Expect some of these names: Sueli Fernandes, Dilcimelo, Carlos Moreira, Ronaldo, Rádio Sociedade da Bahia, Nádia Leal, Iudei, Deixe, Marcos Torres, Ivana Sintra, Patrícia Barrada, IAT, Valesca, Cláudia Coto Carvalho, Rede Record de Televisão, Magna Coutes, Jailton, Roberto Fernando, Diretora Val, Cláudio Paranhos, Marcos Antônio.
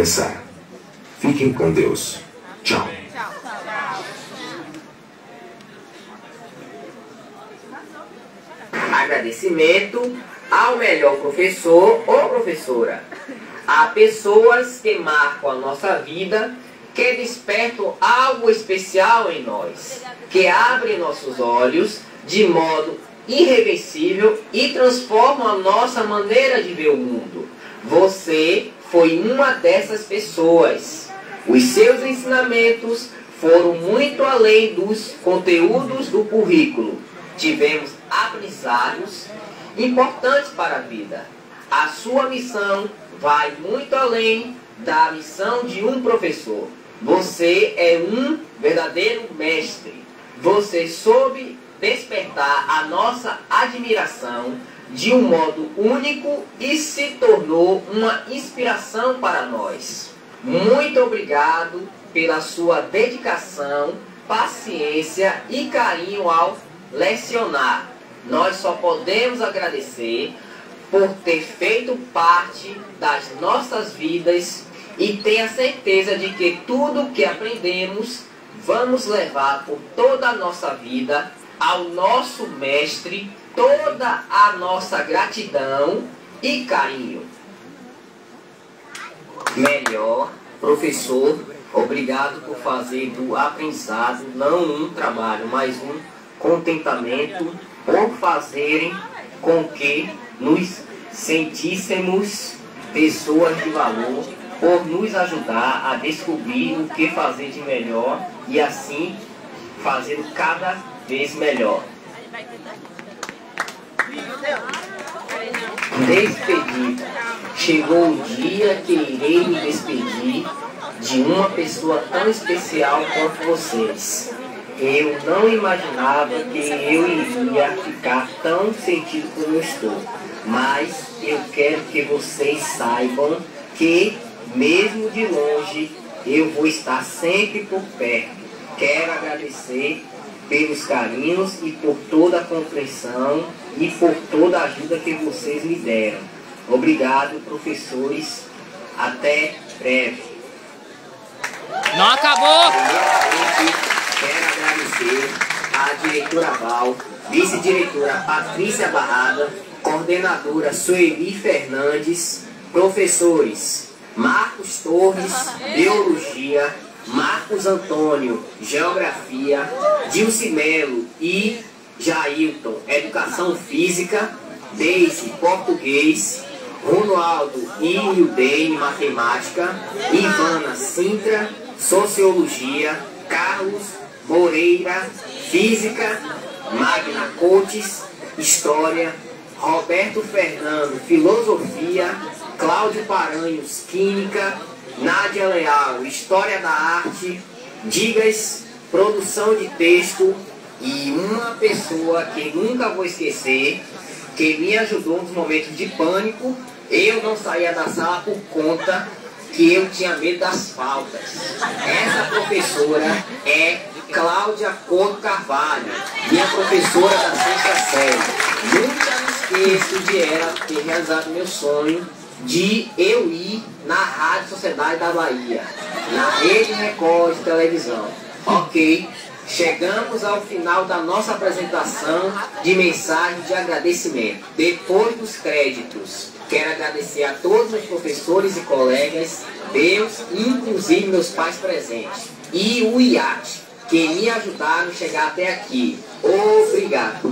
começar. Fiquem com Deus. Tchau. Agradecimento ao melhor professor ou professora. Há pessoas que marcam a nossa vida, que despertam algo especial em nós, que abrem nossos olhos de modo irreversível e transformam a nossa maneira de ver o mundo. Você foi uma dessas pessoas. Os seus ensinamentos foram muito além dos conteúdos do currículo. Tivemos aprendizados importantes para a vida. A sua missão vai muito além da missão de um professor. Você é um verdadeiro mestre. Você soube despertar a nossa admiração de um modo único e se tornou uma inspiração para nós. Muito obrigado pela sua dedicação, paciência e carinho ao lecionar. Nós só podemos agradecer por ter feito parte das nossas vidas e tenha certeza de que tudo que aprendemos vamos levar por toda a nossa vida ao nosso mestre, toda a nossa gratidão e carinho. Melhor professor, obrigado por fazer do aprendizado não um trabalho, mas um contentamento, por fazerem com que nos sentíssemos pessoas de valor, por nos ajudar a descobrir o que fazer de melhor e assim fazendo cada vez melhor. Despedida. Chegou o dia que irei me despedir de uma pessoa tão especial quanto vocês. Eu não imaginava que eu iria ficar tão sentido como eu estou. Mas eu quero que vocês saibam que, mesmo de longe, eu vou estar sempre por perto. Quero agradecer pelos carinhos e por toda a compreensão e por toda a ajuda que vocês me deram. Obrigado, professores. Até breve. Não acabou! Quero agradecer à diretora Val, vice-diretora Patrícia Barrada, coordenadora Sueli Fernandes, professores Marcos Torres, Biologia, Marcos Antônio, Geografia, Dilcimelo e Jailton, Educação Física, Deixe, Português, Ronaldo e Iudei, Matemática, Ivana Sintra, Sociologia, Carlos Moreira, Física, Magna Coutes, História, Roberto Fernando, Filosofia, Cláudio Paranhos, Química, Nádia Leal, História da Arte, Digas, Produção de Texto e uma pessoa que nunca vou esquecer, que me ajudou nos momentos de pânico. Eu não saía da sala por conta que eu tinha medo das faltas. Essa professora é Cláudia Coto Carvalho, minha professora da sexta série. Nunca me esqueço de ela ter realizado meu sonho de eu ir na Rádio Sociedade da Bahia, na Rede Record de Televisão. Ok, chegamos ao final da nossa apresentação de mensagem de agradecimento. Depois dos créditos, quero agradecer a todos os professores e colegas, Deus, inclusive meus pais presentes, e o IAT, que me ajudaram a chegar até aqui. Obrigado.